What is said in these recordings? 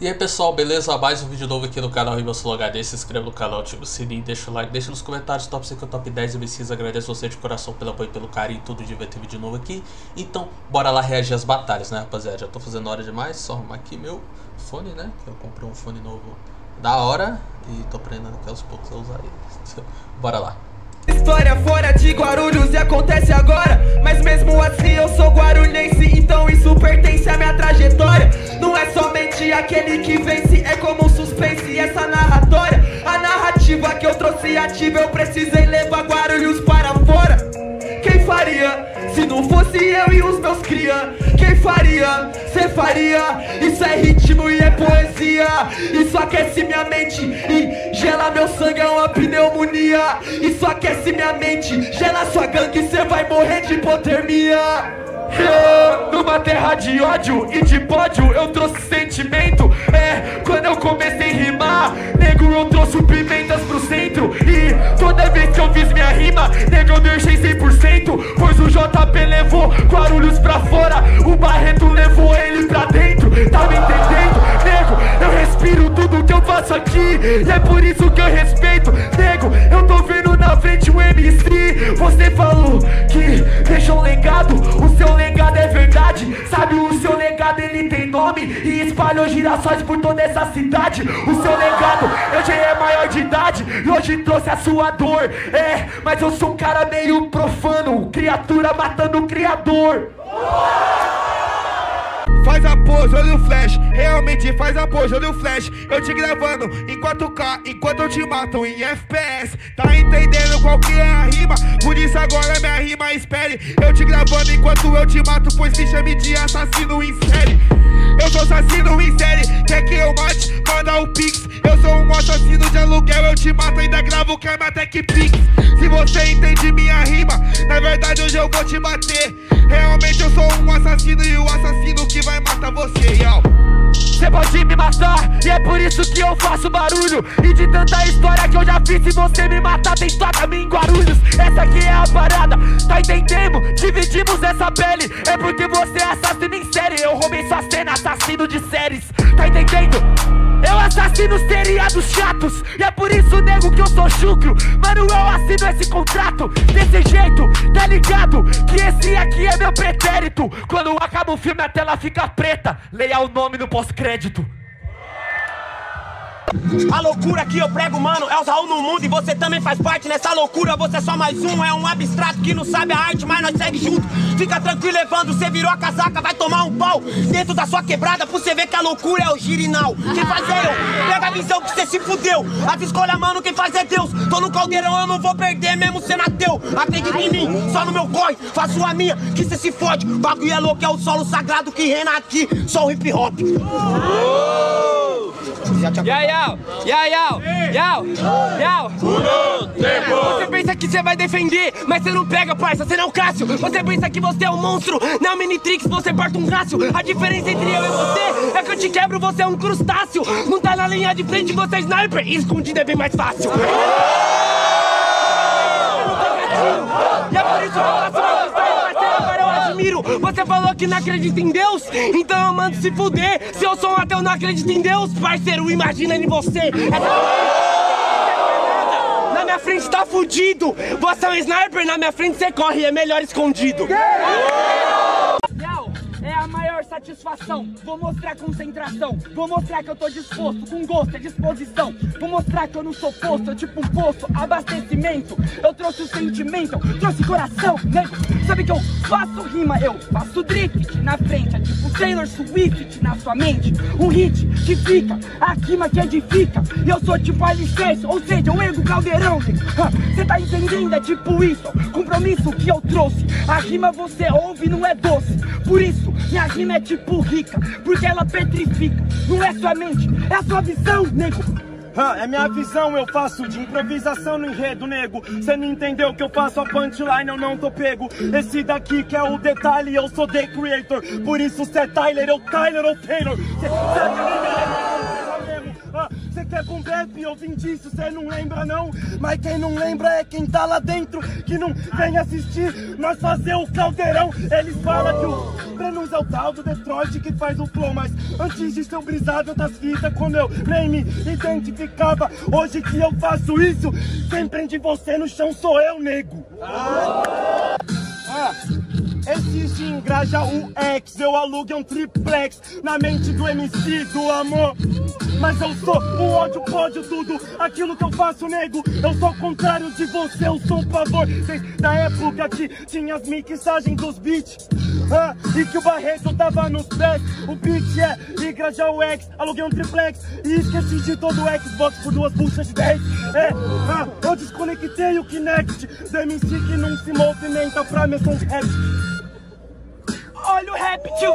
E aí pessoal, beleza? Mais um vídeo novo aqui no canal Rimas Flow HD. Se inscreva no canal, ativa o sininho, deixa o like, deixa nos comentários top 5 ou top 10 MCs. Agradeço você de coração pelo apoio, pelo carinho, tudo de ver ter vídeo novo aqui. Então, bora lá reagir às batalhas, né rapaziada? Já tô fazendo hora demais, só arrumar aqui meu fone, né? Eu comprei um fone novo da hora e tô aprendendo aqui aos poucos a usar ele. Bora lá. História fora de Guarulhos e acontece agora, mas mesmo assim eu sou guarulhense, então isso pertence à minha trajetória. Não é somente aquele que vence, é como um suspense essa narratória. A narrativa que eu trouxe ativa, eu precisei levar Guarulhos para fora. Quem faria se não fosse eu e os meus cria? Quem faria? Cê faria? Isso é ritmo e é poesia. Isso aquece minha mente e gela meu sangue, é uma pneumonia. Isso aquece minha mente, gela sua gangue e cê vai morrer de hipotermia. Numa terra de ódio e de pódio eu trouxe sentimento. Quando eu comecei a rimar, nego, eu trouxe pimentas pro centro. E toda vez que eu fiz minha rima, nego, eu deixei 100%, pois o JP levou Guarulhos pra fora, o Barreto levou ele pra dentro. Tá me entendendo? Nego, eu respiro tudo que eu faço aqui, e é por isso que eu respeito. Nego, eu tô vendo na frente o MC. Você falou que deixa um legado, o seu legado é verdade. Sabe, o seu legado ele tem nome e espalhou girassóis por toda essa cidade. O seu legado hoje é maior de idade e hoje trouxe a sua dor. Mas eu sou um cara meio profano, criatura matando o criador. Faz a pose, olha o flash, realmente faz a pose, olha o flash. Eu te gravando em 4K, enquanto eu te mato em FPS. Tá entendendo qual que é a rima? Por isso agora minha rima espere. Eu te gravando enquanto eu te mato, pois me chame de assassino em série. Eu sou assassino em série, quer que eu mate? Manda o pix. Eu sou um assassino de aluguel, eu te mato, ainda gravo cama até que pix. Se você entende minha rima, na verdade hoje eu vou te bater. Realmente eu sou um assassino e o assassino que vai matar você, yo. Você pode me matar e é por isso que eu faço barulho. E de tanta história que eu já fiz, se você me matar tem sua caminho em Guarulhos. Essa aqui é a parada, tá entendendo? Dividimos essa pele, é porque você é assassino em série. Eu roubei sua cena, assassino de séries, tá entendendo? Eu assassino seriados chatos, e é por isso, nego, que eu sou chucro. Mano, eu assino esse contrato desse jeito, tá ligado? Que esse aqui é meu pretérito. Quando acaba o filme a tela fica preta, leia o nome no pós-crédito. A loucura que eu prego, mano, é os Raul no mundo. E você também faz parte nessa loucura. Você é só mais um, é um abstrato que não sabe a arte, mas nós segue junto. Fica tranquilo, levando, você virou a casaca, vai tomar um pau dentro da sua quebrada, pra você ver que a loucura é o girinal. Quem faz é eu, pega a visão que você se fudeu. A escolha, mano, quem faz é Deus. Tô no caldeirão, eu não vou perder, mesmo sendo ateu. Acredita em mim, só no meu corre, faço a minha, que você se fode. Bagulho é louco, é o solo sagrado que reina aqui, só o hip hop. Você pensa que você vai defender, mas você não pega, parça, você não é o Cássio. Você pensa que você é um monstro, não é um Minitrix, você porta um rácio. A diferença entre eu e você é que eu te quebro, você é um crustáceo. Não tá na linha de frente, você é sniper, escondido é bem mais fácil. E é por isso que eu faço uma história, parceiro, agora eu admiro. Você falou que não acredita em Deus, então eu mando se fuder. Se eu sou um ateu, não acredito em Deus, parceiro, imagina em você. Na minha frente tá fudido. Você é um sniper, na minha frente você corre, é melhor escondido. Satisfação, vou mostrar concentração, vou mostrar que eu tô disposto, com gosto e disposição, vou mostrar que eu não sou posto, eu tipo um posto, abastecimento, eu trouxe o sentimento, eu trouxe coração, nego, sabe que eu faço rima, eu faço drift na frente, é tipo Taylor Swift na sua mente, um hit que fica, a rima que edifica, e eu sou tipo alicerce, ou seja, eu ergo caldeirão, cê tá entendendo, é tipo isso, compromisso que eu trouxe, a rima você ouve, não é doce, por isso, minha rima é tipo rica, porque ela petrifica. Não é sua mente, é a sua visão, nego. É minha visão, eu faço de improvisação no enredo, nego. Cê não entendeu que eu faço a punchline, eu não tô pego. Esse daqui que é o detalhe, eu sou The Creator. Por isso cê é Tyler, eu Tyler ou Taylor. Cê sabe que eu não me lembro, cê tá mesmo. Cê cê com rap, eu vim disso, cê não lembra não. Mas quem não lembra é quem tá lá dentro, que não vem assistir nós fazer o caldeirão. Eles falam que o Brenos é o tal do Detroit que faz o flow, mas antes de ser o brisado das fitas, quando eu nem me identificava, hoje que eu faço isso, quem prende você no chão sou eu, nego. Existe em Grajaú X, eu aluguei um triplex na mente do MC do amor. Mas eu sou o ódio, pódio, tudo aquilo que eu faço, nego. Eu sou o contrário de você, eu sou o favor. Desde da época que tinha as mixagens dos beats, e que o Barreto tava nos pés. O beat é e Grajaú X, aluguei um triplex e esqueci de todo o Xbox por 2 buchas de 10. Eu desconectei o Kinect do MC que não se movimenta pra meus sons rap. Olha o rap, tio,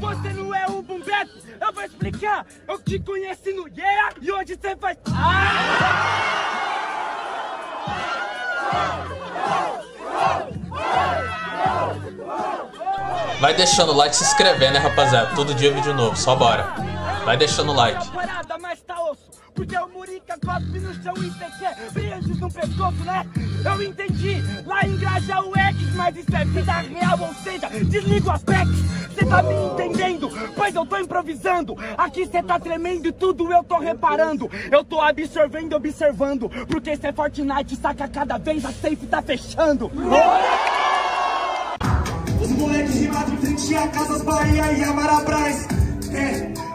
você não é o Bumbeto, eu vou explicar. Eu te conheci no Yeah e hoje você faz. Vai deixando o like, se inscrevendo, né, rapaziada? Todo dia vídeo novo, só bora. Vai deixando o like. Porque o Murica cospe no chão e cê brilhantes no pescoço, né? Eu entendi, lá em Grajaú X, mas isso é vida real, ou seja, desliga o Apex. Cê tá me entendendo, pois eu tô improvisando. Aqui cê tá tremendo e tudo eu tô reparando. Eu tô absorvendo, observando, porque cê é Fortnite, saca cada vez, a safe tá fechando. Os moleques rimados em frente a Casas Bahia e Amarabras.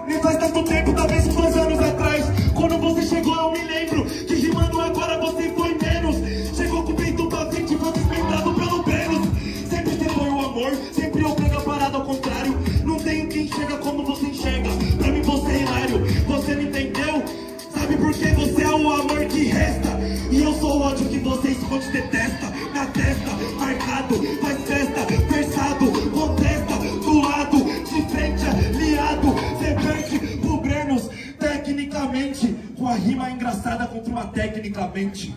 Nem faz tanto tempo, talvez uns anos atrás. Quando você chegou eu me lembro que rimando agora você foi menos. Chegou com o peito pra frente, foi desmembrado pelo Brenos. Sempre te foi o amor, sempre eu pego a parada ao contrário. Não tenho quem enxerga como você enxerga. Pra mim você é hilário, você me entendeu? Sabe por que você é o amor que resta? E eu sou o ódio que você esconde, detesta. Na testa, marcado, faz festa, versado, contesta, do lado, de frente, aliado. Tecnicamente, com a rima engraçada contra uma tecnicamente.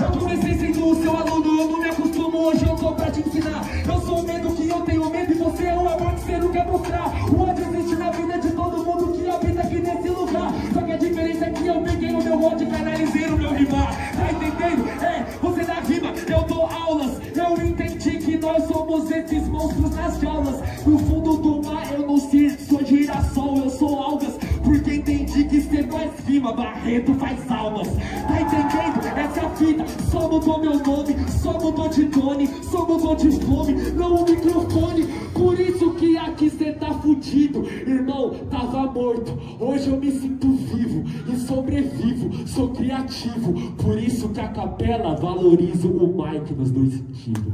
Eu comecei sendo o seu aluno, eu não me acostumo, hoje eu tô pra te ensinar. Eu sou o medo que eu tenho medo e você é o amor que você não quer mostrar. O ódio existe na vida de todo mundo que habita aqui nesse lugar. Só que a diferença é que eu peguei o meu ódio e canalizei o meu rimar. Tá entendendo? Você dá rima, eu dou aulas. Eu entendi que nós somos esses monstros nas jaulas. No fundo do mar eu não sou girassol, eu sou algas. Porque entendi que você faz rima, Barreto faz almas. Tá entendendo? Essa é a fita. Só mudou meu nome, só mudou de nome, só mudou de fome, não o microfone. Por isso que aqui cê tá fudido. Irmão, tava morto, hoje eu me sinto vivo e sobrevivo, sou criativo. Por isso que a capela valoriza o mic nos dois sentidos.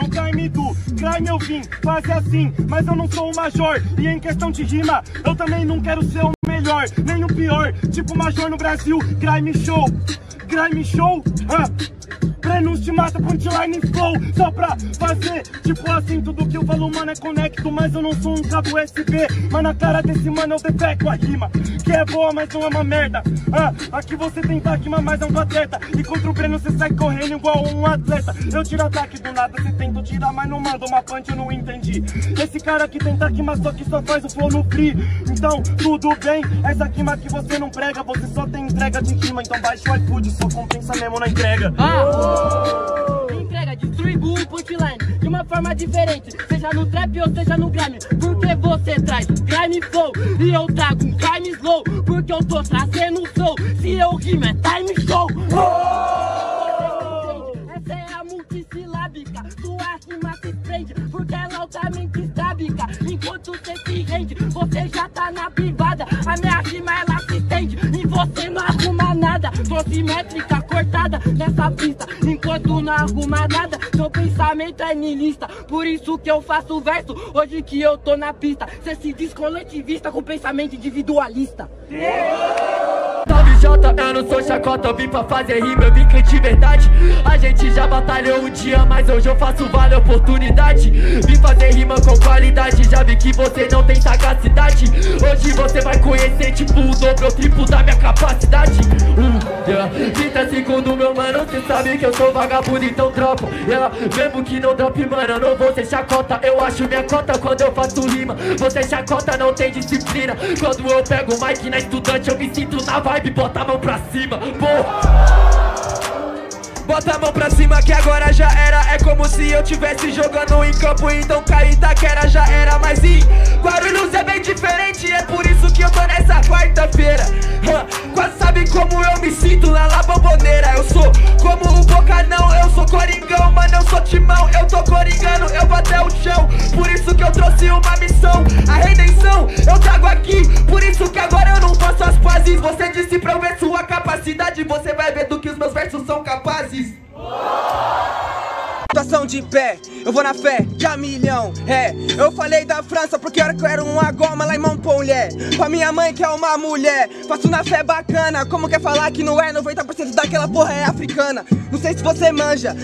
No time do crime eu vim fazer assim, mas eu não sou o major. E em questão de rima, eu também não quero ser o melhor, nem o pior. Tipo major no Brasil, crime show. Crime show? Brenos te mata, punchline flow. Só pra fazer, tipo assim, tudo que eu falo, mano, é conecto. Mas eu não sou um cabo USB. Mas na cara desse mano eu defeco a rima, que é boa, mas não é uma merda. Aqui você tenta rima, mas é um pateta. E contra o Brenos você sai correndo igual um atleta. Eu tiro ataque do nada, você tenta tirar, mas não manda uma punch, eu não entendi. Esse cara que tenta rima, só que só faz o flow no free. Então, tudo bem, essa rima que você não prega, você só tem entrega de rima. Então baixa o iFood, só compensa mesmo na entrega. Entrega, distribui o punchline de uma forma diferente, seja no trap ou seja no grime. Porque você traz grime flow e eu trago um time slow. Porque eu tô trazendo flow, se eu rimo é time show. Essa é a multisilábica, sua rima se prende, porque ela é altamente sábica. Enquanto você se rende, você já tá na privada. A minha rima ela se estende e você não arruma nada. Trouxe métrica cortada nessa pista, enquanto não arruma nada. Seu pensamento é niilista, por isso que eu faço verso hoje que eu tô na pista. Cê se diz coletivista com pensamento individualista. Salve Jota, eu não sou chacota, eu vim pra fazer rima, eu vim crer de verdade. A gente já batalhou um dia, mas hoje eu faço vale a oportunidade. Vim fazer rima com rivalidade. Já vi que você não tem sagacidade. Hoje você vai conhecer tipo o dobro ou triplo da minha capacidade. 30 segundos, meu mano, cê sabe que eu sou vagabundo, então dropo. Mesmo que não drop, mano, eu não vou ser chacota. Eu acho minha cota quando eu faço rima. Você chacota, não tem disciplina. Quando eu pego o mic na estudante, eu me sinto na vibe, bota a mão pra cima, porra. Bota a mão pra cima que agora já era. É como se eu tivesse jogando em campo, então cair Itaquera já era. Mas em Guarulhos é bem diferente, é por isso que eu tô nessa quarta-feira. Quase sabe como eu me sinto lá na Bombonera. Eu sou como o Bocanão, eu sou coringão, mano, eu sou timão. Eu tô coringando, eu vou até o chão. Por isso que eu trouxe uma missão, a redenção eu trago aqui. Por isso que agora eu não faço as pazes. Você disse pra eu ver sua capacidade, você vai ver do que os meus versos são capazes. Situação de pé, eu vou na fé de a milhão. Eu falei da França porque era que eu era uma goma lá em Montpellier. Pra minha mãe que é uma mulher, faço na fé bacana. Como quer falar que não é? 90% daquela porra é africana. Não sei se você manja,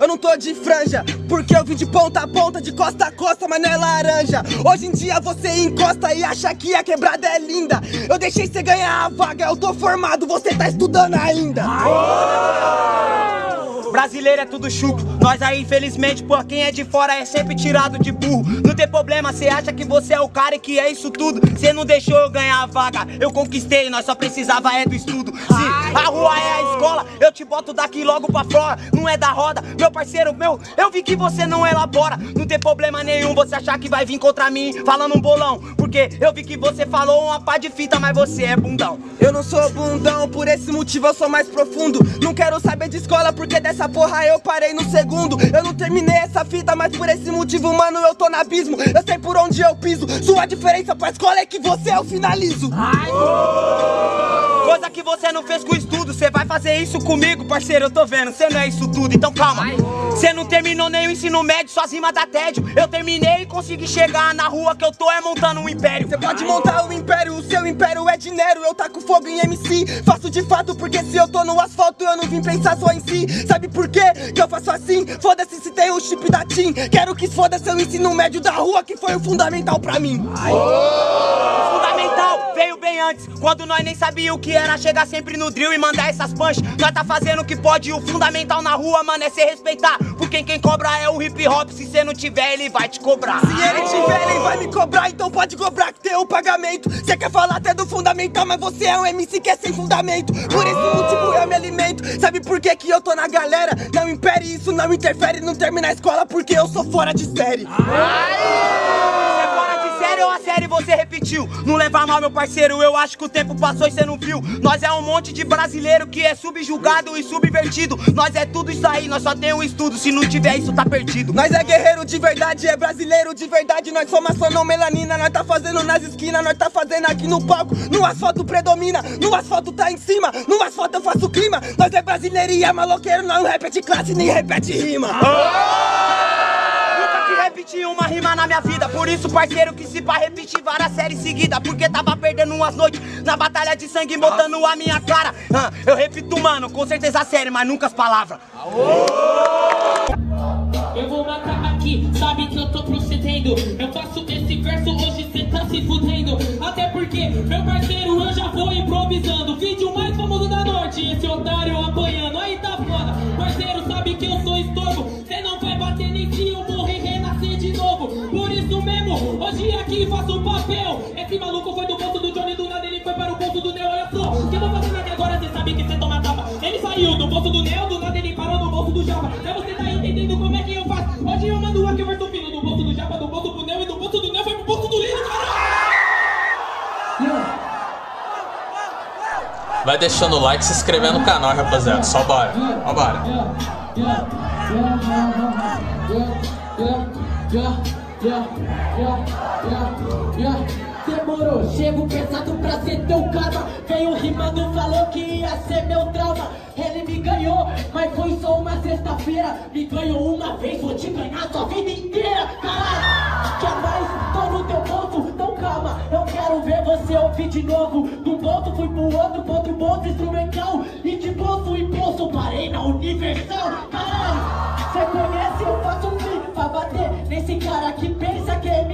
eu não tô de franja, porque eu vim de ponta a ponta, de costa a costa, mas não é laranja. Hoje em dia você encosta e acha que a quebrada é linda. Eu deixei você ganhar a vaga, eu tô formado, você tá estudando ainda. Brasileiro é tudo chuco, nós aí infelizmente por quem é de fora é sempre tirado de burro. Não tem problema, cê acha que você é o cara e que é isso tudo. Cê não deixou eu ganhar a vaga, eu conquistei, nós só precisava é do estudo. Se a rua é a escola, eu te boto daqui logo pra fora. Não é da roda, meu parceiro meu, eu vi que você não elabora. Não tem problema nenhum você achar que vai vir contra mim falando um bolão, porque eu vi que você falou uma pá de fita, mas você é bundão. Eu não sou bundão, por esse motivo eu sou mais profundo. Não quero saber de escola porque dessa essa porra eu parei no segundo. Eu não terminei essa fita, mas por esse motivo, mano, eu tô no abismo. Eu sei por onde eu piso. Sua diferença pra escola é que você eu finalizo. Coisa que você não fez com estudo. Você vai fazer isso comigo, parceiro, eu tô vendo. Você não é isso tudo, então calma. Você não terminou nem o ensino médio, só as rimas da tédio. Eu terminei e consegui chegar na rua que eu tô é montando um império. Você pode montar um império, o seu império é dinheiro. Eu taco fogo em MC, faço de fato, porque se eu tô no asfalto, eu não vim pensar só em si. Sabe por quê que eu faço assim? Foda-se se tem o chip da TIM. Quero que foda-se o ensino médio da rua, que foi o fundamental pra mim. O fundamental veio bem antes, quando nós nem sabíamos o que era chegar sempre no drill e mandar essas punch. Nós tá fazendo o que pode, o fundamental na rua, mano, é se respeitar. Porque quem cobra é o hip hop, se cê não tiver, ele vai te cobrar. Se ele tiver, ele vai me cobrar, então pode cobrar que tem o pagamento. Cê quer falar até do fundamental, mas você é um MC que é sem fundamento. Por esse motivo eu me alimento. Sabe por que que eu tô na galera? Não impere isso, não interfere, não termina a escola, porque eu sou fora de série. Série você repetiu, não leva mal meu parceiro, eu acho que o tempo passou e cê não viu. Nós é um monte de brasileiro que é subjugado e subvertido. Nós é tudo isso aí, nós só tem um estudo, se não tiver isso tá perdido. Nós é guerreiro de verdade, é brasileiro de verdade. Nós somos maçonão, melanina, nós tá fazendo nas esquinas. Nós tá fazendo aqui no palco, no asfalto predomina. No asfalto tá em cima, no asfalto eu faço clima. Nós é brasileiro e é maloqueiro, nós não repete classe, nem repete rima. Repeti uma rima na minha vida, por isso parceiro que se pá repetir várias séries seguidas, porque tava perdendo umas noites na batalha de sangue botando a minha cara. Eu repito mano, com certeza a série, mas nunca as palavras. Eu vou matar aqui, sabe que eu tô procedendo. Eu faço esse verso hoje, cê tá se fudendo. Até porque, meu parceiro, eu já vou improvisando. Vídeo mais famoso da noite, esse otário apanhando. Aí tá foda, parceiro, sabe que eu sou estorvo. Cê não vai bater nem que eu morrer. Por isso mesmo, hoje aqui faço o papel. Esse maluco foi do bolso do Johnny, do nada ele foi para o bolso do Neo. Olha só, o que eu vou fazendo aqui agora, cê sabe que cê toma tapa. Ele saiu do bolso do Neo, do nada ele parou no bolso do Java. Aí você tá entendendo como é que eu faço. Hoje eu mando aqui o verso fino do bolso do Java, do bolso do Neo e do bolso do Neo foi pro bolso do Lino, caralho! Vai deixando o like e se inscrevendo no canal, rapaziada. Só bora, ó bora. Demorou, chego pesado pra ser teu karma. Veio rimando, falou que ia ser meu trauma. Ele me ganhou, mas foi só uma sexta-feira. Me ganhou uma vez, vou te ganhar tua vida inteira. Caralho, quer mais? Tô no teu ponto, então calma. Eu quero ver você ouvir de novo. Do ponto fui pro outro, ponto bom instrumental. E de bolso em bolso parei na Universal. Caralho, cê conhece, eu faço um clipe pra bater nesse cara que pensa que é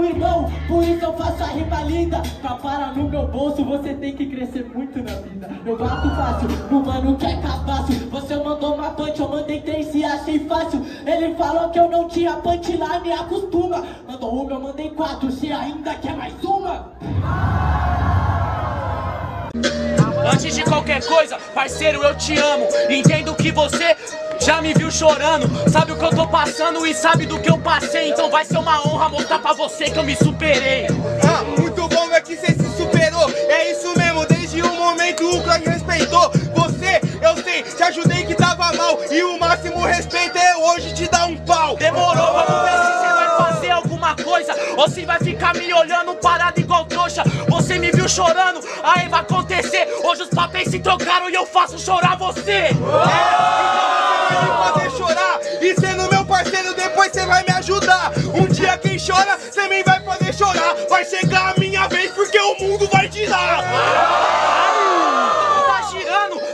meu irmão, por isso eu faço a rima linda. Pra parar no meu bolso, você tem que crescer muito na vida. Eu bato fácil, no mano que é cabaço. Você mandou uma punch, eu mandei três e achei fácil. Ele falou que eu não tinha punch lá, me acostuma. Mandou uma, eu mandei quatro, se ainda quer mais uma. Antes de qualquer coisa, parceiro, eu te amo. Entendo que você já me viu chorando, sabe o que eu tô passando e sabe do que eu passei. Então vai ser uma honra mostrar pra você que eu me superei. Ah, muito bom é que você se superou. É isso mesmo, desde o momento o clã respeitou. Você, eu sei, te ajudei que tava mal. E o máximo respeito é hoje te dar um pau. Demorou, vamos ver se você vai fazer alguma coisa ou se vai ficar me olhando parado igual trouxa. Você me viu chorando, aí vai acontecer. Hoje os papéis se trocaram e eu faço chorar você. Fazer chorar e sendo meu parceiro, depois você vai me ajudar. Um dia quem chora, você nem vai fazer chorar. Vai chegar a minha vez porque o mundo vai girar.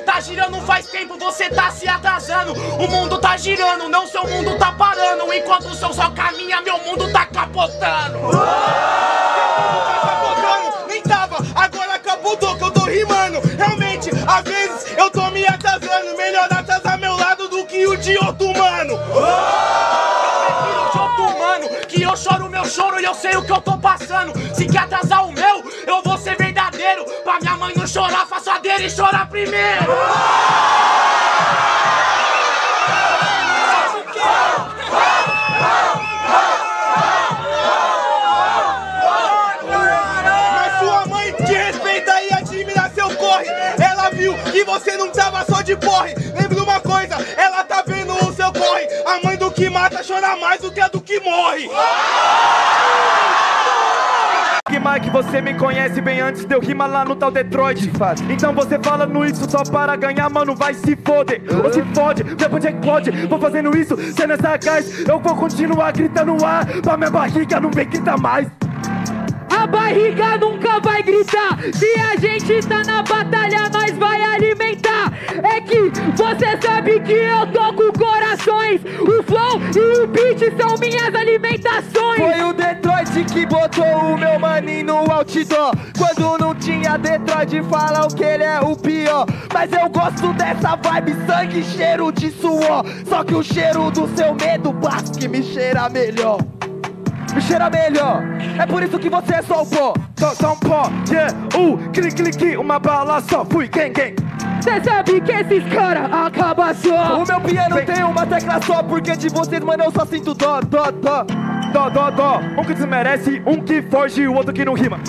Tá girando faz tempo, você tá se atrasando. O mundo tá girando, não seu mundo tá parando. Enquanto o seu só caminha, meu mundo tá capotando. Meu mundo tá capotando, nem tava, agora capotou que eu tô rimando. Realmente, às vezes eu tô me atrasando. Melhor atrasar meu lado de outro humano. Eu prefiro de outro humano, que eu choro o meu choro e eu sei o que eu tô passando. Se quer atrasar o meu, eu vou ser verdadeiro. Pra minha mãe não chorar, faço a dele chorar primeiro. Mas sua mãe te respeita e admira seu corre. Ela viu que você não tava só de porre. Lembra uma coisa, ela tá vendo o seu corre. A mãe do que mata chora mais do que a do que morre. Mike, você me conhece bem antes de eu rimar lá no tal Detroit. Então você fala no isso só para ganhar, mano, vai se foder. Ou se fode, depois de eclode. Vou fazendo isso, cê não é sagaz. Eu vou continuar gritando ar pra minha barriga não me grita mais. A barriga nunca vai gritar. Se a gente tá na batalha, nós vai alimentar. É que você sabe que eu toco corações. O flow e o beat são minhas alimentações. Foi o Detroit que botou o meu maninho no outdoor. Quando não tinha Detroit, falam que ele é o pior. Mas eu gosto dessa vibe, sangue, cheiro de suor. Só que o cheiro do seu medo, basque, me cheira melhor. Me cheira melhor, é por isso que você é só o pó. Só um pó, yeah, clique, clique, uma bala só, fui, gang, gang. Cê sabe que esses caras acabam só. O meu piano tem uma tecla só, porque de vocês, mano, eu só sinto dó, dó, dó. Dó, dó, dó, um que desmerece, um que foge e o outro que não rima.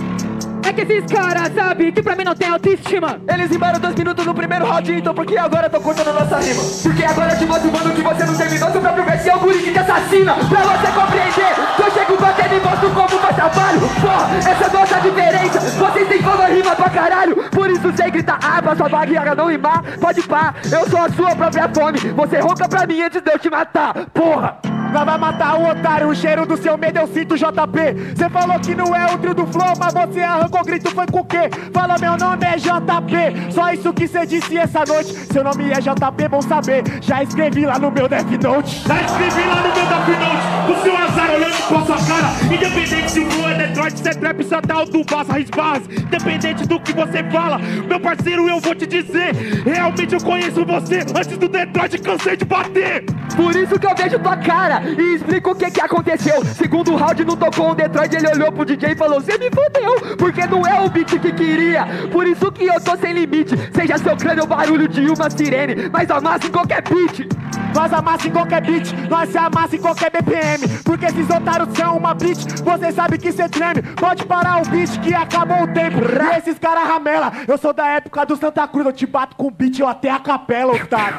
É que esses caras sabem que pra mim não tem autoestima. Eles rimaram 2 minutos no primeiro round, então por que agora eu tô cortando a nossa rima? Porque agora eu te mostro, mano, que você não terminou seu próprio verso e é o guri que te assassina. Pra você compreender, que eu chego batendo e mostro como faz trabalho. Porra, essa é a nossa diferença, vocês têm fogo rima pra caralho. Por isso sem gritar, pra sua barriga não rimar, pode pá. Eu sou a sua própria fome, você ronca pra mim antes de eu te matar, porra. Vai matar o otário, o cheiro do seu medo eu sinto, JP. Cê falou que não é o trio do flow, mas você arrancou grito, foi com o quê? Fala, meu nome é JP, só isso que cê disse essa noite. Seu nome é JP, bom saber, já escrevi lá no meu Death Note. Já escrevi lá no meu Death Note, o seu azar olhando com a sua cara. Independente se o flow é Detroit, cê trap, Santal do Barça, Risbarras. Independente do que você fala, meu parceiro, eu vou te dizer. Realmente eu conheço você, antes do Detroit cansei de bater. Por isso que eu vejo tua cara e explico o que que aconteceu. Segundo round não tocou o Detroit, ele olhou pro DJ e falou: cê me fodeu, porque não é o beat que queria. Por isso que eu tô sem limite, seja socando o barulho de uma sirene. Mas amassa em qualquer beat, nós amassa em qualquer beat, nós se amassa em qualquer BPM. Porque esses otários são uma bitch, você sabe que cê treme. Pode parar o beat que acabou o tempo. E esses caras ramela, eu sou da época do Santa Cruz. Eu te bato com beat, eu até a capela, otário.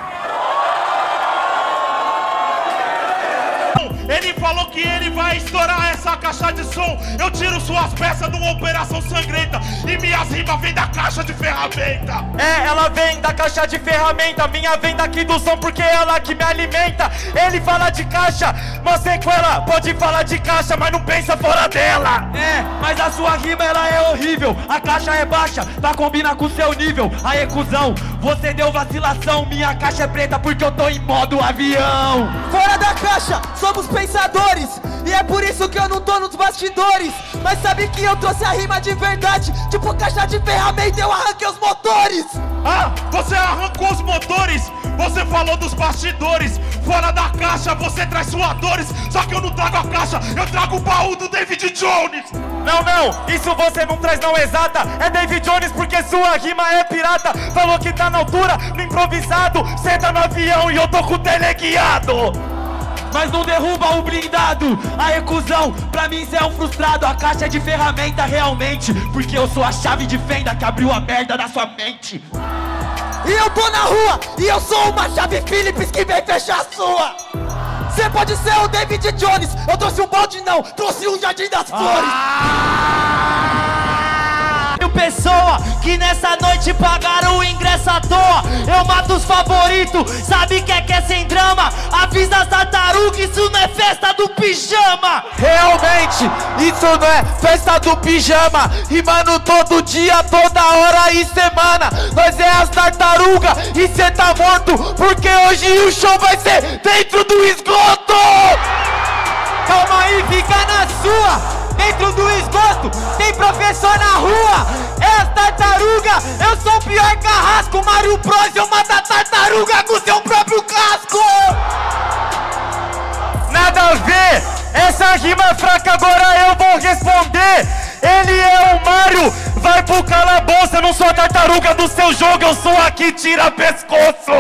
Ele falou que ele vai estourar essa caixa de som. Eu tiro suas peças de uma operação sangrenta. E minhas rimas vêm da caixa de ferramenta. É, ela vem da caixa de ferramenta. Minha vem daqui do som porque é ela que me alimenta. Ele fala de caixa, mas sequela. Pode falar de caixa, mas não pensa fora dela. É, mas a sua rima ela é horrível. A caixa é baixa, pra combinar com o seu nível. Aê, cuzão, Você deu vacilação, minha caixa é preta porque eu tô em modo avião. Fora da caixa, somos pensadores, e é por isso que eu não tô nos bastidores. Mas sabe que eu trouxe a rima de verdade, tipo caixa de ferramenta, eu arranquei os motores. Ah, você arrancou os motores, você falou dos bastidores. Fora da caixa, você traz suas dores. Só que eu não trago a caixa, eu trago o baú do David Jones. Não, não, isso você não traz não exata. É David Jones porque sua rima é pirata. Falou que tá na altura, no improvisado. Cê tá no avião e eu tô com o teleguiado. Mas não derruba o blindado, a recusão, pra mim cê é um frustrado. A caixa é de ferramenta realmente, porque eu sou a chave de fenda que abriu a merda da sua mente. E eu tô na rua, e eu sou uma chave Phillips que vem fechar a sua. Cê pode ser o David Jones, eu trouxe um balde não, trouxe um jardim das flores. Pessoa que nessa noite pagaram o ingresso à toa, eu mato os favoritos, sabe que é sem drama, avisa as tartarugas, isso não é festa do pijama. Realmente, isso não é festa do pijama, rimando todo dia, toda hora e semana, nós é as tartarugas e cê tá morto, porque hoje o show vai ser dentro do esgoto. Calma aí, fica na sua. Dentro do esgoto, tem professor na rua. É as tartarugas, eu sou o pior carrasco. Mario Bros, eu mato a tartaruga com seu próprio casco. Nada a ver, essa rima é fraca, agora eu vou responder. Ele é o Mario, vai pro calabouço. Eu não sou a tartaruga do seu jogo, eu sou a que tira pescoço.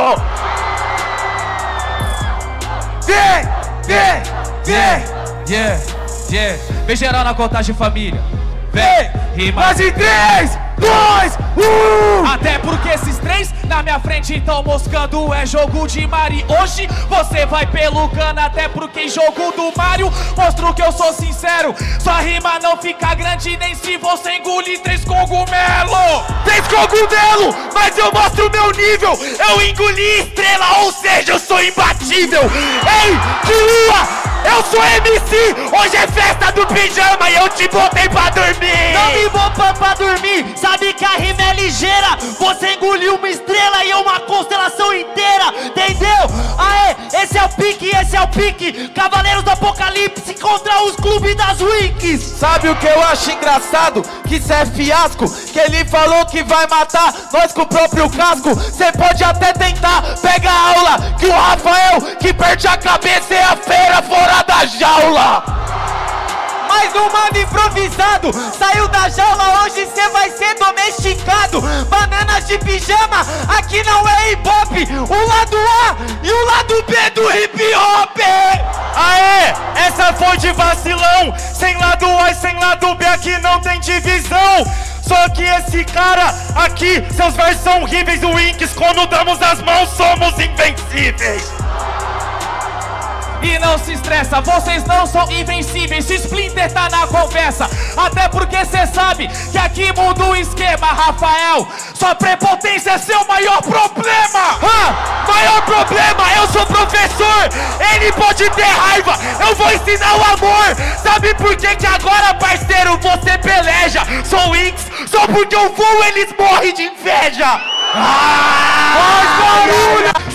Yeah, yeah, yeah, yeah. Yeah. Vem geral na contagem, família. Vem, rima. Mas em 3, 2, 1. Até porque esses três na minha frente tão moscando. É jogo de Mario. Hoje você vai pelo cano. Até porque em jogo do Mario mostro que eu sou sincero. Sua rima não fica grande nem se você engolir 3 cogumelos. Mas eu mostro o meu nível. Eu engoli estrela, ou seja, eu sou imbatível. Ei, que lua! Eu sou MC, hoje é festa do pijama e eu te botei pra dormir. Não me botei pra dormir, sabe que a rima é ligeira. Você engoliu uma estrela e uma constelação inteira, entendeu? Aê, esse é o pique, esse é o pique. Cavaleiros do Apocalipse contra os clubes das Wikis. Sabe o que eu acho engraçado? Que isso é fiasco, que ele falou que vai matar nós com o próprio casco. Cê pode até tentar, pega a aula, que o Rafael que perde a cabeça é a feira fora da jaula. Mais um mano improvisado saiu da jaula, hoje cê vai ser domesticado. Bananas de pijama, aqui não é hip-hop. O lado A e o lado B do hip-hop. Aê, essa foi de vacilão. Sem lado A e sem lado B, aqui não tem divisão. Só que esse cara aqui, seus versos são horríveis. O Winx, quando damos as mãos, somos invencíveis. E não se estressa, vocês não são invencíveis, Splinter tá na conversa. Até porque cê sabe que aqui muda o esquema, Rafael. Sua prepotência é seu maior problema. Maior problema, eu sou professor. Ele pode ter raiva, eu vou ensinar o amor. Sabe por que que agora, parceiro, você peleja? Sou X, só porque eu vou eles morrem de inveja.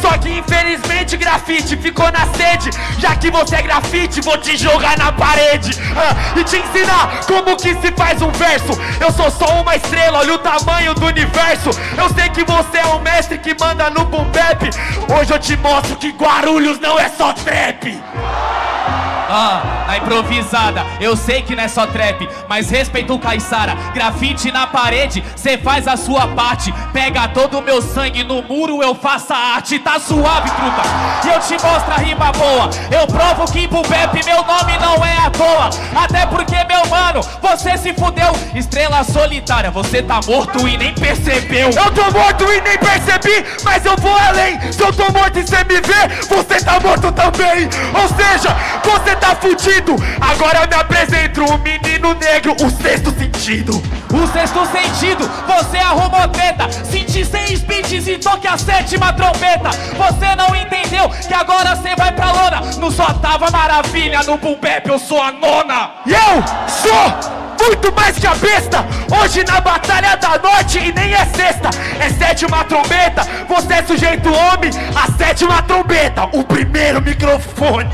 Só que infelizmente grafite ficou na sede. Já que você é grafite, vou te jogar na parede e te ensinar como que se faz um verso. Eu sou só uma estrela, olha o tamanho do universo. Eu sei que você é um mestre que manda no boom bap. Hoje eu te mostro que Guarulhos não é só trap. A improvisada, eu sei que não é só trap, mas respeita o Caissara. Grafite na parede, cê faz a sua parte. Pega todo o meu sangue no muro, eu faço a arte. Tá suave, truta, e eu te mostro a rima boa. Eu provo que pro Bep meu nome não é à toa. Até porque, meu mano, você se fudeu. Estrela solitária, você tá morto e nem percebeu. Eu tô morto e nem percebi, mas eu vou além. Se eu tô morto e cê me vê, você tá morto também. Ou seja, você tá fudido. Agora eu me apresento, o menino negro, o sexto sentido. O sexto sentido, você arrumou treta. Senti 6 beats e toque a 7ª trombeta. Você não entendeu que agora você vai pra lona. Não só tava maravilha no boom bap, eu sou a nona. E eu sou muito mais que a besta. Hoje na Batalha da Norte e nem é sexta, é sétima trombeta. Você é sujeito homem, a sétima trombeta, o primeiro microfone.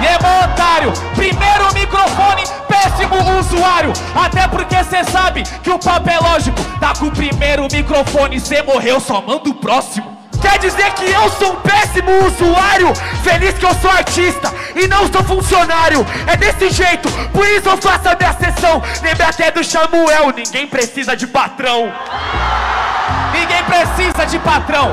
E é bom, otário, primeiro microfone, péssimo usuário. Até porque cê sabe que o papo é lógico. Tá com o primeiro microfone, cê morreu, só manda o próximo. Quer dizer que eu sou um péssimo usuário? Feliz que eu sou artista e não sou funcionário. É desse jeito, por isso eu faço a minha sessão. Lembra até do Xamuel, ninguém precisa de patrão. Ninguém precisa de patrão.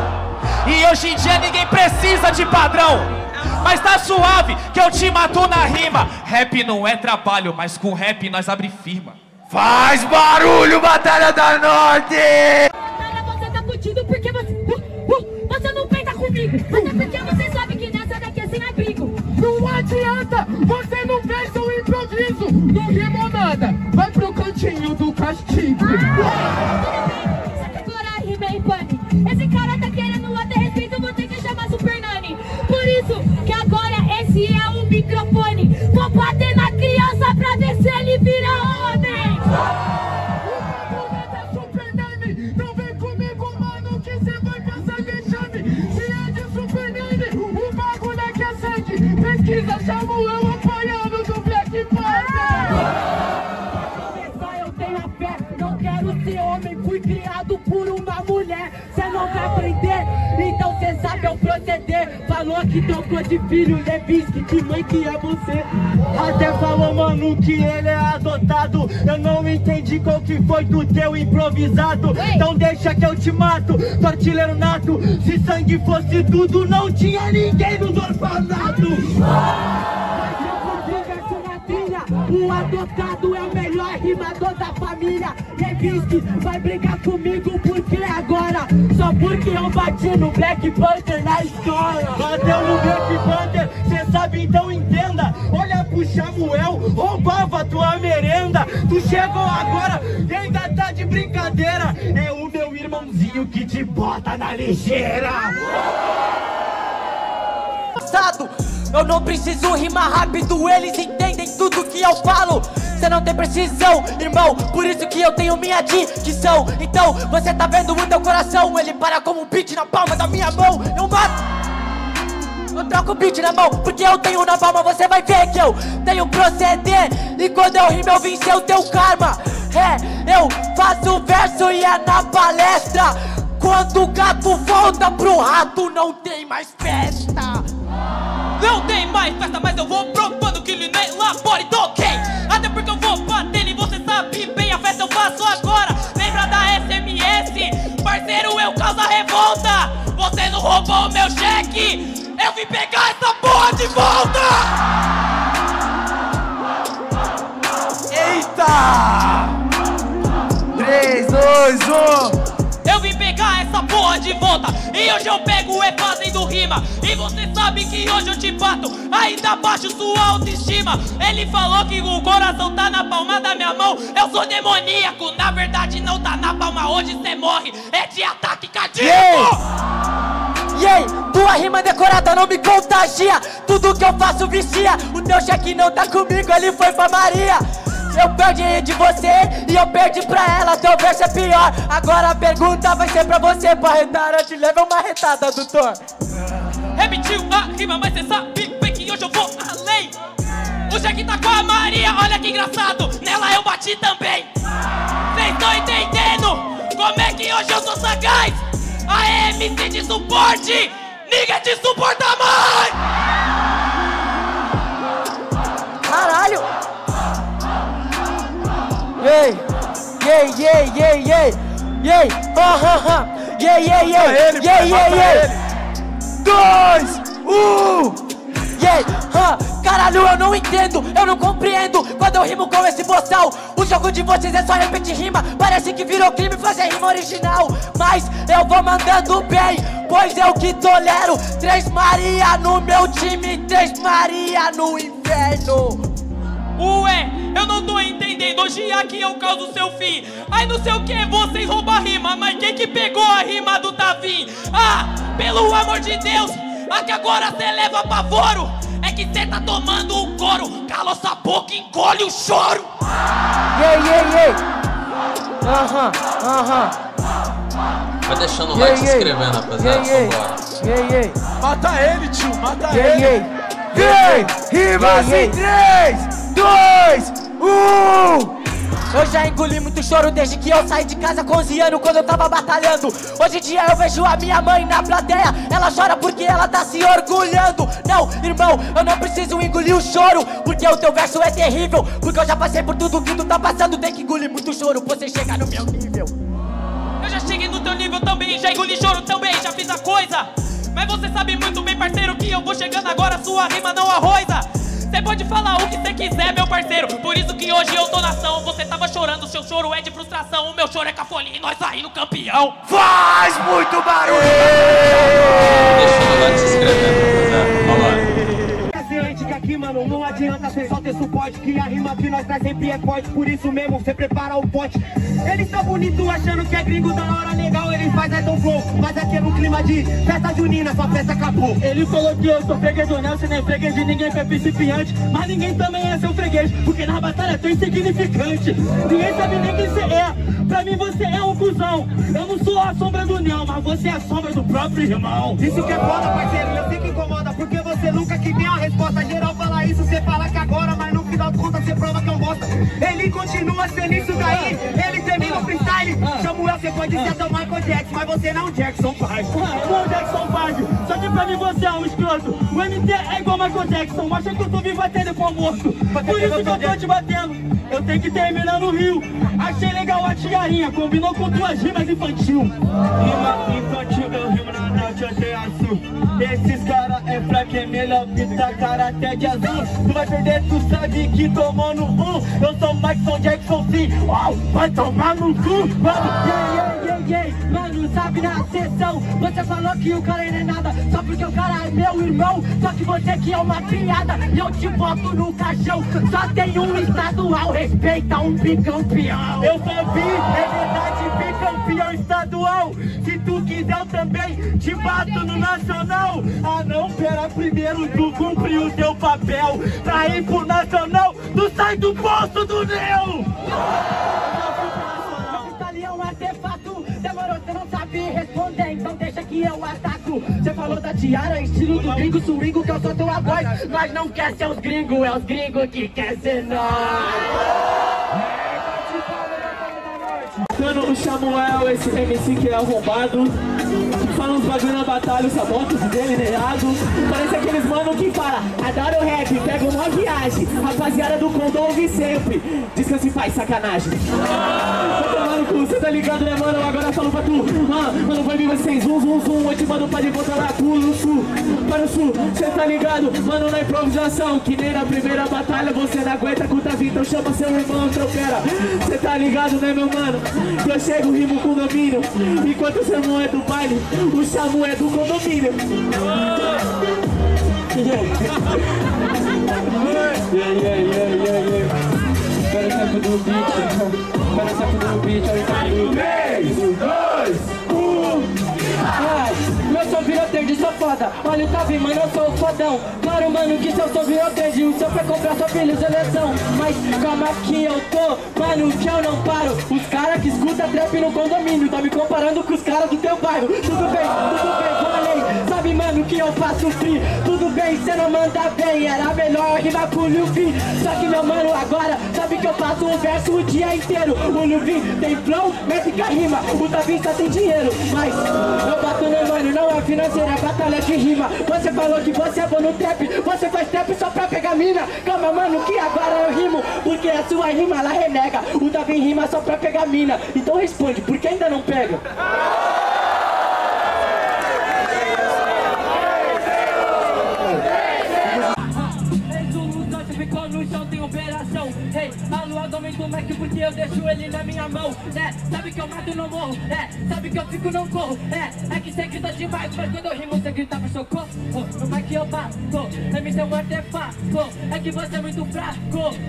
E hoje em dia ninguém precisa de padrão. Mas tá suave que eu te mato na rima. Rap não é trabalho, mas com rap nós abre firma. Faz barulho, Batalha da Norte! Batalha, você tá fudido porque você não peita comigo. Até porque você sabe que nessa daqui é sem abrigo. Não adianta, você não fez um improviso. Não rimou nada, vai pro cantinho do castigo. Ah, tudo bem, só que agora a rima é impane. Esse cara tá querendo até respeito, vou ter que chamar Super Nani. Por isso que agora esse é o microfone. Vou bater na criança pra ver se ele vira homem. O Super Nani, não vem comigo, mano, que cê vai passar vexame. Se é de Super Nani, o bagulho é que é sangue. Pesquisa Xamuel apanhando do Black Panther. Pra começar eu tenho a fé, não quero ser homem, fui criado por uma mulher. Cê não vai aprender, então cê sabe eu proceder. Falou que trocou de filho, Levinsky, que mãe que é você. Até falou, mano, que ele é adotado. Eu não entendi qual que foi do teu improvisado. Então deixa que eu te mato, tô artilheiro nato. Se sangue fosse tudo, não tinha ninguém nos orfanatos. O adotado é o melhor rimador da família. Levinsky vai brigar comigo porque agora, só porque eu bati no Black Panther na escola. Bateu no Black Panther, cê sabe, então entenda. Olha pro Xamuel, roubava tua merenda. Tu chegou agora, ainda tá de brincadeira. É o meu irmãozinho que te bota na lixeira. Eu não preciso rimar rápido, eles entendem tudo que eu falo. Você não tem precisão, irmão, por isso que eu tenho minha dicção. Então, você tá vendo o teu coração, ele para como um beat na palma da minha mão. Eu mato, eu troco o beat na mão, porque eu tenho na palma. Você vai ver que eu tenho proceder, e quando eu rimo eu venci o teu karma. É, eu faço o verso e é na palestra. Quando o gato volta pro rato, não tem mais festa. Não tem mais festa, mas eu vou provando que Lino elabora e toquei. Até porque eu vou bater e você sabe bem, a festa eu faço agora. Lembra da SMS? Parceiro, eu causo a revolta. Você não roubou o meu cheque, eu vim pegar essa porra de volta. Eita! 3, 2, 1... Eu vim pegar essa porra de volta. E hoje eu pego é fazendo rima. E você sabe que hoje eu te bato, ainda baixo sua autoestima. Ele falou que o coração tá na palma da minha mão. Eu sou demoníaco, na verdade não tá na palma. Hoje cê morre, é de ataque cardíaco. Tua rima decorada não me contagia. Tudo que eu faço vicia. O teu cheque não tá comigo, ele foi pra Maria. Eu perdi de você e eu perdi pra ela, teu verso é pior. Agora a pergunta vai ser pra você, barretar, eu te levo uma retada, doutor. Repetiu a rima, mas cê sabe bem que hoje eu vou além. O Jack tá com a Maria, olha que engraçado, nela eu bati também. Cês tão entendendo como é que hoje eu sou sagaz? A MC de suporte, ninguém te suporta mais. Caralho! Yey, yey, yey, yey, yey, yey, ha, ha, ha, yey, yey, yey, yey, yey, yey, 2, 1, yey, ha, caralho, eu não entendo, eu não compreendo quando eu rimo com esse boçal. O jogo de vocês é só repetir rima, parece que virou crime fazer rima original. Mas eu vou mandando bem, pois eu que tolero 3 Maria no meu time, 3 Maria no inferno. Ué, eu não tô entendendo, hoje aqui eu causo seu fim. Ai não sei o que, vocês roubam a rima, mas quem que pegou a rima do tavin? Ah, pelo amor de Deus, aqui agora cê leva pavoro. É que que cê tá tomando um couro. Cala essa boca, encolhe o choro. Yeah, yeah, yeah. Aham, aham. Vai deixando o like, se inscrevendo, rapaziada. Vambora. Mata ele, tio, mata ele. Vem, Rimas em 3, 2, 1. Eu já engoli muito choro desde que eu saí de casa com 11 anos, quando eu tava batalhando. Hoje em dia eu vejo a minha mãe na plateia, ela chora porque ela tá se orgulhando. Não, irmão, eu não preciso engolir o choro, porque o teu verso é terrível, porque eu já passei por tudo que tu tá passando. Tem que engolir muito choro, você chega no meu nível. Eu já cheguei no teu nível também, já engoli choro também, já fiz a coisa. Mas você sabe muito bem, parceiro, que eu vou chegando agora, sua rima não arroza. Você pode falar o que você quiser, meu parceiro, por isso que hoje eu tô na ação. Você tava chorando, seu choro é de frustração. O meu choro é cafolinha e nós saímos campeão. Faz muito barulho! Deixa o like, se inscrevendo, rapaziada. Olha lá. Excelente que aqui, mano, não adianta cê só ter suporte, que a rima que nós traz sempre é forte. Por isso mesmo, você prepara o pote. Ele tá bonito achando que é gringo, da hora legal, ele faz é tão flow. Mas aqui é um clima de festa junina, sua festa acabou. Ele falou que eu sou freguês do Nelson, nem freguês de ninguém, que é principiante. Mas ninguém também é seu freguês, porque na batalha é tão insignificante. Ninguém sabe nem quem você é, pra mim você é um cuzão. Eu não sou a sombra do Neo, mas você é a sombra do próprio irmão. Isso que é foda, parceiro, eu sei que incomoda, porque você nunca que tem uma resposta geral. Fala isso, você fala que agora, mas no final de contas você prova que eu gosto. Ele continua sendo isso daí, ele termina o freestyle. Xamuel, você pode ser tão Michael Jackson, mas você não é o Jackson 5. Não, Jackson 5, só que pra mim você é um escroto. O MT é igual Michael Jackson, acha que eu tô me batendo com o morto. Por isso que eu tô te batendo, eu tenho que terminar no Rio. Achei legal a tiarinha, combinou com duas rimas infantil. Rima infantil, eu rimo na norte até azul. Esses cara é fraco, é melhor pintar cara até de azul. Tu vai perder, tu sabe que tomando um. Eu sou Michael Jackson, sim. Uau, vai tomar no cu, mano. Mano, sabe, na sessão você falou que o cara não é nada, só porque o cara é meu irmão. Só que você que é uma piada, e eu te boto no caixão. Só tem um estadual, respeita um bicampeão. Eu sou bi, é verdade, bicampeão estadual. Se tu quiser eu também te bato no nacional. Ah não, pera, primeiro tu cumpre o teu papel. Pra ir pro nacional, tu sai do bolso do Neo. Responder, então deixa que eu ataco. Você falou da tiara, estilo do gringo swingo, que eu sou tua voz. Nós não quer ser os gringos, é os gringos que quer ser nós. Mano, o Xamuel, esse MC que é arrombado, fala uns bagulho na batalha, os sabotos dele negado. Parece aqueles mano que fala, adoro o rap, pega uma viagem. Rapaziada do condom ouve sempre, diz que eu se faz sacanagem. Cê tá ligado, né, mano? Agora eu falo pra tu. Mano, vai vir vocês, zoom, zoom, zoom. Eu te mando pra de volta lá, pulo, sul. Para o sul, cê tá ligado? Mano, na improvisação, que nem na primeira batalha. Você não aguenta com o Tavin, então chama seu irmão, tropera. Cê tá ligado, né, meu mano? Eu chego, rimo com domínio. Enquanto o sermão é do baile, o Xamu é do condomínio. Olha o Tavin, mano, eu sou o fodão. Claro, mano, que se eu sou virotejo, o seu pra comprar sua filha seleção. Mas calma que eu tô, mano, que eu não paro. Os caras que escuta trap no condomínio tá me comparando com os caras do teu bairro. Tudo bem, falei. Sabe, mano, que eu faço free. Tudo bem, cê não manda bem. Era melhor rimar pro Luvin. Só que, meu mano, agora sabe que eu faço um verso o dia inteiro. O Luvin tem flow, métrica rima. O Tavin só tem dinheiro, mas eu bato no mano, não é financeira, é batalha de rima. Você falou que você é bom no trap, você faz trap só pra pegar mina. Calma, mano, que agora eu rimo, porque a sua rima ela renega. O Tavin rima só pra pegar mina. Então responde, por que ainda não pega? Resultante ficou no chão. em operação. Hey, a lua aumenta o Mac porque eu deixo ele na minha mão. É, sabe que eu mato e não morro. É, sabe que eu fico e não corro. É que cê grita demais, mas quando eu rimo você gritava socorro. No Mac eu bato, MC é um artefato. É que você é muito fraco,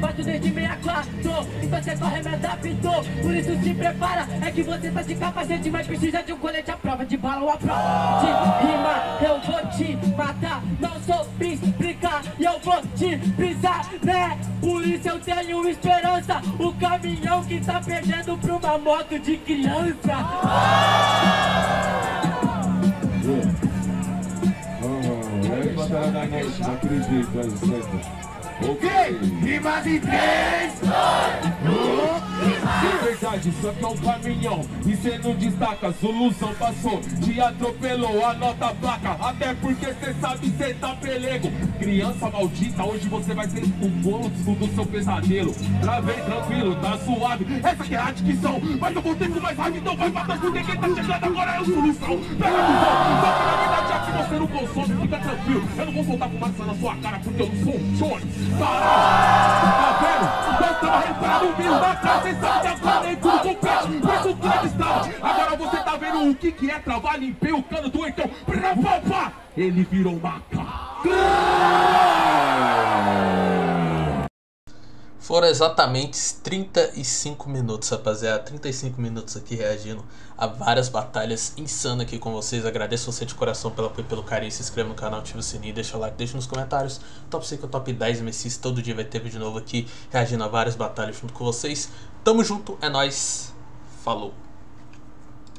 bato desde 64. Então cê corre, me adaptou, por isso se prepara. É que você tá de capacete, mas precisa de um colete à prova de bala ou à prova de rima. Eu vou te matar, não sou explicar, e eu vou te pisar, né? Por isso eu tenho esperança. O caminhão que tá perdendo pra uma moto de criança. Não acredito, é certo. Ok? Rimas em 3, 2, 1. É verdade, só que é um caminhão e cê não destaca, solução passou, te atropelou, anota a placa. Até porque cê sabe, cê tá pelego. Criança maldita, hoje você vai ser o gosto do seu pesadelo. Travei tranquilo, tá suave, essa que é a adicção. Mas eu voltei com mais raiva, então vai matar porque quem tá chegando agora é o solução. Pega a visão, só que na verdade já que você não consome, fica tranquilo. Eu não vou voltar com maçã na sua cara porque eu não sou um Johnny. Tá vendo? Nós estamos reparando o mesmo da casa. Cê sabe que agora nem tudo compete, mas o cano está. Agora você tá vendo o que é travar, limpei o cano do então. Ele virou macaco. Foram exatamente 35 minutos, rapaziada. 35 minutos aqui reagindo a várias batalhas insanas aqui com vocês. Agradeço você de coração pelo apoio, pelo carinho. Se inscreva no canal, ativa o sininho, deixa o like, deixa nos comentários. Top 5, top 10 MCs, todo dia vai ter vídeo novo aqui reagindo a várias batalhas junto com vocês. Tamo junto, é nóis, falou!